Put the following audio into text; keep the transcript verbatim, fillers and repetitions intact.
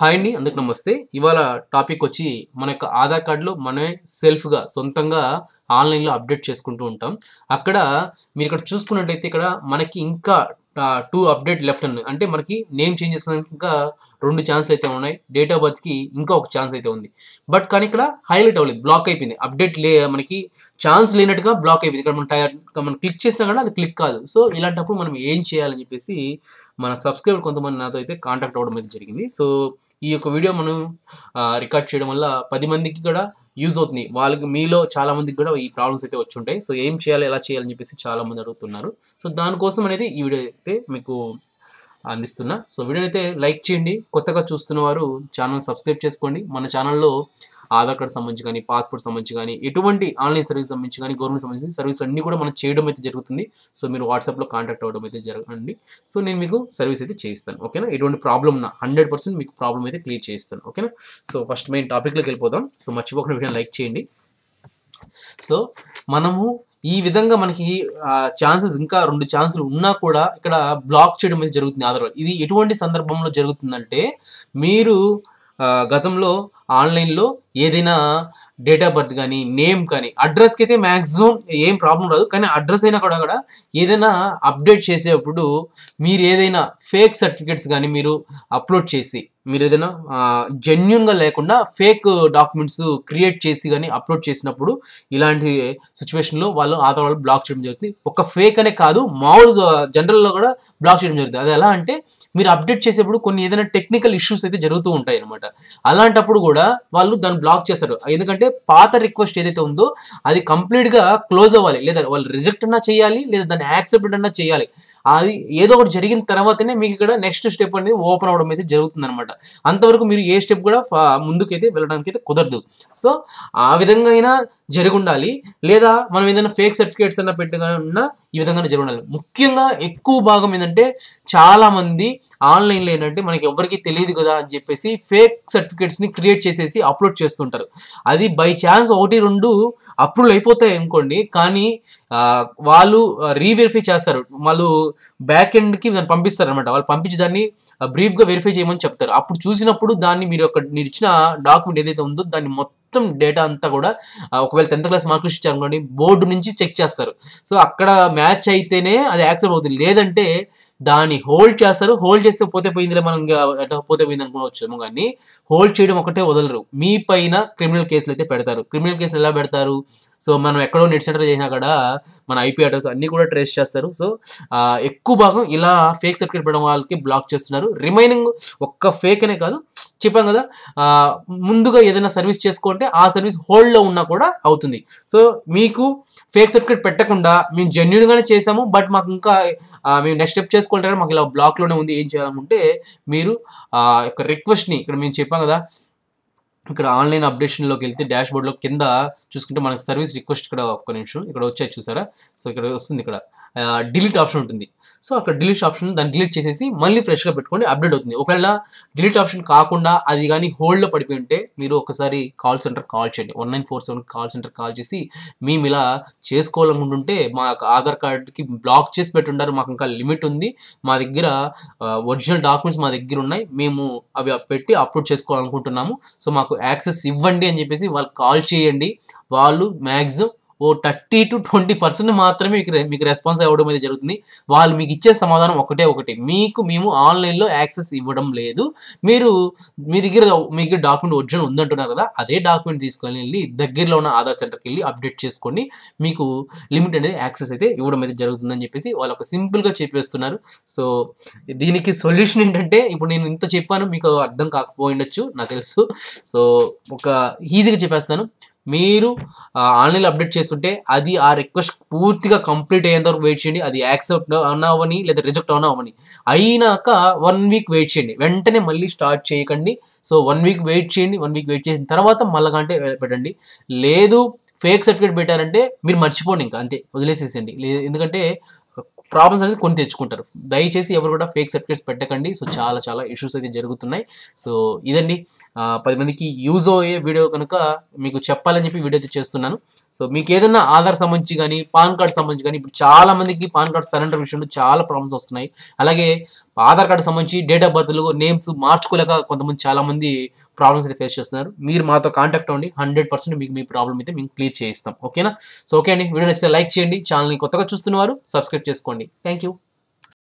High अंडी अंदरिकी नमस्ते। इवाल topic वच्ची मन योक्क आधार कार्ड लो मनमे सेल्फ गा सोंतंगा आन्लैन लो अपडेट चेसुकुंटू उंटां। अक्कड मीरु इक्कड चूसुकुन्नट्लयिते इक्कड मनकी इंका टू अपडेट लेफ्ट अन्नदी अंटे मनकी नेम चेंज चेसुकुन्नदानिकी इंका रेंडु चान्सेस अयिते उन्नायि, डेट आफ् बर्त् की इंका ओक चान्स अयिते उंदी। बट कानी इक्कड हाईलाइट अव्वलेदु, ब्लॉक अयिपोयिंदी अपडेट ले मनकी चान्स लेनट्टुगा ब्लॉक अयिपोयिंदी। इक्कड मन मन क्लिक चेसिना कूडा अदि क्लिक कादु। सो इलांटप्पुडु మనం ఏం చేయాలని చెప్పేసి మన సబ్‌స్క్రైబర్ కొంతమంది నాతో అయితే కాంటాక్ట్ అవడం అనేది జరిగింది। సో ఈ యొక్క వీడియో మనం రికార్డ్ చేయడం వల్ల పది మందికి కూడా యూస్ అవుతుంది, వాళ్ళకి మీలో చాలా మందికి కూడా ఈ ప్రాబ్లమ్స్ అయితే వచ్చి ఉంటాయి। సో ఏం చేయాలి ఎలా చేయాలి అని చెప్పేసి చాలా మంది అడుగుతున్నారు। సో దాని కోసం అనేది ఈ వీడియో అయితే మీకు అందిస్తున్నా। సో వీడియోని అయితే లైక్ చేయండి, కొత్తగా చూస్తున్నవారు ఛానల్ సబ్స్క్రైబ్ చేసుకోండి। మన ఛానల్లో ఆధార్ కార్డు సంబంధించి కానీ పాస్‌పోర్ట్ సంబంధించి కానీ ఎటువంటి ఆన్లైన్ సర్వీస్ సంబంధించి కానీ గవర్నమెంట్ సంబంధించి సర్వీస్ అన్ని కూడా మనం చేయడం అయితే జరుగుతుంది। సో మీరు వాట్సాప్ లో కాంటాక్ట్ అవడం అయితే జరగండి। సో నేను మీకు సర్వీస్ అయితే చేయిస్తాను, ఓకేనా। ఎటువంటి ప్రాబ్లం నా హండ్రెడ్ పర్సెంట్ మీకు ప్రాబ్లం అయితే క్లియర్ చేయిస్తాను, ఓకేనా। సో ఫస్ట్ మెయిన్ టాపిక్ లోకి వెళ్ళిపోదాం। సో మర్చిపోకుండా వీడియోని లైక్ చేయండి। సో మనము ఈ విధంగా మనకి ఛాన్సెస్ ఇంకా రెండు ఛాన్సులు ఉన్నా కూడా ఇక్కడ బ్లాక్ చేయడం అయితే జరుగుతుంది ఆధార్ కార్డు। ఇది ఎటువంటి సందర్భంలో జరుగుతుందంటే మీరు గతంలో ఆన్లైన్ లో ఏదైనా डेट आफ बर्त का नेम का अड्रस के मैक्सिमम एम प्रॉब्लम रहा अड्रस अना एदना अपडेट मेरेदना फेक सर्टिफिकेट्स अपलोड मेरेदना जेन्यून लेकिन फेक डाक्युमेंट्स क्रिएट अपलोड इलांट सिचुवेशन वालों आधार वाले ब्लॉक जरूरत फेक अने का मौल जनरल ब्लॉक जरूरत अद अलांटे अपडेट कोई टेक्निकल इश्यूस जरूत उठाइन अलांटूड वालू दिन ब्लॉक एंकं पात रिक्वेस्ट एदो अभी कंप्लीट ऐ क्लोज अव्वाली लेदा वाल रिजेक्ट चेयाली लेदा दाने एक्सेप्ट चेयाली अभी एदो जरिगिन तर्वातने नेक्स्ट स्टेप ओपन अवडम जरूगुतुंदन्नमाट। अंतवरकु मीरु ए स्टेप कूडा मुंदुकैते वेल्लडानिकैते कुदरदु। सो आ विधंगा अयिना जरिगि उंडाली लेदा मनं एदैना फेक सर्टिफिकेट्स अन्ना पेट्टुकुन्ना ఈ విధంగా జరుగునాలి। ముఖ్యంగా ఎక్కువ భాగం ఏందంటే చాలా మంది ఆన్లైన్ లో ఏందంటే మనకి ఎవ్వరికీ తెలియదు కదా అని చెప్పేసి ఫేక్ సర్టిఫికెట్స్ ని క్రియేట్ చేసేసి అప్లోడ్ చేస్తుంటారు। అది బై ఛాన్స్ ఒకటి రెండు అప్రూవ్ అయిపోతాయి అనుకోండి, కానీ వాళ్ళు రీవెరిఫై చేస్తారు, వాళ్ళు బ్యాక్ ఎండ్ కి దాన్ని పంపిస్తారు అన్నమాట। వాళ్ళు పంపించి దాన్ని బ్రీఫ్ గా వెరిఫై చేయమని చెప్తారు। అప్పుడు చూసినప్పుడు దాన్ని మీరు ఒక మీరు ఇచ్చిన డాక్యుమెంట్ ఏదైతే ఉందో దాన్ని మొత్తం डेटा अंता टेंथ क्लास मार्क लिस्ट इच्चारु बोर्ड नुंची चेक चेस्तारु। सो अक्कड मैच अयितेने अदि एक्सेप्ट अवुतुंदी, लेदंटे दानि होल्ड चेस्तारु। होल्ड चेस्ते पोते पोयिंदिले మనం అట పోతే పోయింది అనుకోవచ్చుమో, కానీ హోల్డ్ చేయడం ఒకటే వదలరు, మీ పైన క్రిమినల్ కేసులు అయితే పెడతారు। క్రిమినల్ కేసులు ఎలా పెడతారు? సో మనం ఎక్కడో నెట్ సెంటర్ చేసినా కూడా మన ఐపీ అడ్రస్ అన్ని కూడా ట్రేస్ చేస్తారు। సో ఎక్కువ భాగం ఇలా ఫేక్ సర్టిఫికెట్ పెట్టడం వాళ్ళకి బ్లాక్ చేస్తున్నారు। రిమైనింగ్ ఒక్క ఫేక్ అనే కాదు చెప్పాం కదా, ముందుగా ఏదైనా సర్వీస్ చేసుకుంటే ఆ సర్వీస్ హోల్డ్ లో ఉన్నా కూడా అవుతుంది। సో మీకు ఫేక్ సర్టిఫికెట్ పెట్టకుండా మేము జెన్యూన్ గానే చేసాము, బట్ మాకు ఇంకా మేము నెక్స్ట్ స్టెప్ చేసుకోవాలంటే మాకు ఇలా బ్లాక్ లోనే ఉంది, ఏం చేయాలనుకుంటే మీరు ఆ ఒక రిక్వెస్ట్ ని ఇక్కడ మేము చెప్పాం కదా, ఇక్కడ ఆన్లైన్ అప్డేషన్ లోకి వెళ్తే డాష్ బోర్డ్ లో కింద చూసుకుంటే మనకు సర్వీస్ రిక్వెస్ట్ ఇక్కడ ఒక్క నిమిషం ఇక్కడ వచ్చాయి చూసారా। సో ఇక్కడ వస్తుంది, ఇక్కడ డిలీట్ ఆప్షన్ ఉంటుంది। సో అక్కడ డిలీట్ ఆప్షన్ దాన్ని డిలీట్ చేసేసి మళ్ళీ ఫ్రెష్గా పెట్టుకోండి, అప్డేట్ అవుతుంది। ఒకవేళ డిలీట్ ఆప్షన్ కాకుండా అది కానీ హోల్డ్లో పడిపోయి ఉంటే మీరు ఒకసారి కాల్ సెంటర్ కాల్ చేయండి, one nine four seven call centre call చేసి మేము ఇలా చేసుకోవాలనుకుంటుంటే మా ఆధార్ కార్డుకి బ్లాక్ చేసి పెట్టుంటారు, మాకు ఇంకా లిమిట్ ఉంది, మా దగ్గర ఒరిజినల్ డాక్యుమెంట్స్ మా దగ్గర ఉన్నాయి, మేము అవి పెట్టి అప్లోడ్ చేసుకోవాలనుకుంటున్నాము, సో మాకు యాక్సెస్ ఇవ్వండి అని చెప్పేసి వాళ్ళు కాల్ చేయండి। వాళ్ళు మ్యాక్సిమం ఓ థర్టీ టు ట్వంటీ పర్సెంట్ మాత్రమే మీకు రెస్పాన్స్ అవ్వడం అయితే జరుగుతుంది। వాళ్ళు మీకు ఇచ్చే సమాధానం ఒకటే ఒకటి, మీకు మేము ఆన్లైన్లో యాక్సెస్ ఇవ్వడం లేదు, మీరు మీ దగ్గర మీకు డాక్యుమెంట్ ఒరిజినల్ ఉందంటున్నారు కదా, అదే డాక్యుమెంట్ తీసుకొని వెళ్ళి దగ్గరలో ఉన్న ఆధార్ సెంటర్కి వెళ్ళి అప్డేట్ చేసుకొని మీకు లిమిట్ అనేది యాక్సెస్ అయితే ఇవ్వడం అయితే జరుగుతుందని చెప్పేసి వాళ్ళు ఒక సింపుల్గా చెప్పేస్తున్నారు। సో దీనికి సొల్యూషన్ ఏంటంటే, ఇప్పుడు నేను ఇంత చెప్పాను మీకు అర్థం కాకపోయిండొచ్చు నాకు తెలుసు, సో ఒక ఈజీగా చెప్పేస్తాను। మీరు ఆన్లైన్ అప్డేట్ చేస్తుంటే అది ఆ రిక్వెస్ట్ పూర్తిగా కంప్లీట్ అయ్యేంత వరకు వెయిట్ చేయండి, అది యాక్సెప్ట్ అవ్వని లేదా రిజెక్ట్ అవ్వని అయినాక వన్ వీక్ వెయిట్ చేయండి, వెంటనే మళ్ళీ స్టార్ట్ చేయకండి। సో వన్ వీక్ వెయిట్ చేయండి, వన్ వీక్ వెయిట్ చేసిన తర్వాత మళ్ళా కంటే పెట్టండి। లేదు ఫేక్ సర్టిఫికేట్ పెట్టారంటే మీరు మర్చిపోండి, ఇంకా అంతే వదిలేసేసండి, ఎందుకంటే ప్రాబ్లమ్స్ అనేది కొని తెచ్చుకుంటారు। దయచేసి ఎవరు కూడా ఫేక్ సర్టిఫికేట్స్ పెట్టకండి। సో చాలా చాలా ఇష్యూస్ అయితే జరుగుతున్నాయి। సో ఇదండి పది మందికి యూజ్ అయ్యే వీడియో కనుక మీకు చెప్పాలని చెప్పి వీడియో అయితే చేస్తున్నాను। సో మీకు ఏదైనా ఆధార్ సంబంధించి కానీ పాన్ కార్డ్ సంబంధించి కానీ ఇప్పుడు చాలా మందికి పాన్ కార్డ్ సరెండర్ విషయంలో చాలా ప్రాబ్లమ్స్ వస్తున్నాయి, అలాగే ఆధార్ కార్డు సంబంధించి డేట్ ఆఫ్ బర్త్ నేమ్స్ మార్చుకోలేక కొంతమంది చాలా మంది ప్రాబ్లమ్స్ అయితే ఫేస్ చేస్తున్నారు. మీరు మాతో కాంటాక్ట్ అవ్వండి, హండ్రెడ్ పర్సెంట్ మీకు మీ ప్రాబ్లం అయితే మేము క్లియర్ చేయిస్తాం. ఓకేనా? సో ఓకే అండి, వీడియో నచ్చితే లైక్ చేయండి, ఛానల్ని కొత్తగా చూస్తున్నవారు సబ్స్క్రైబ్ చేసుకోండి. Thank you.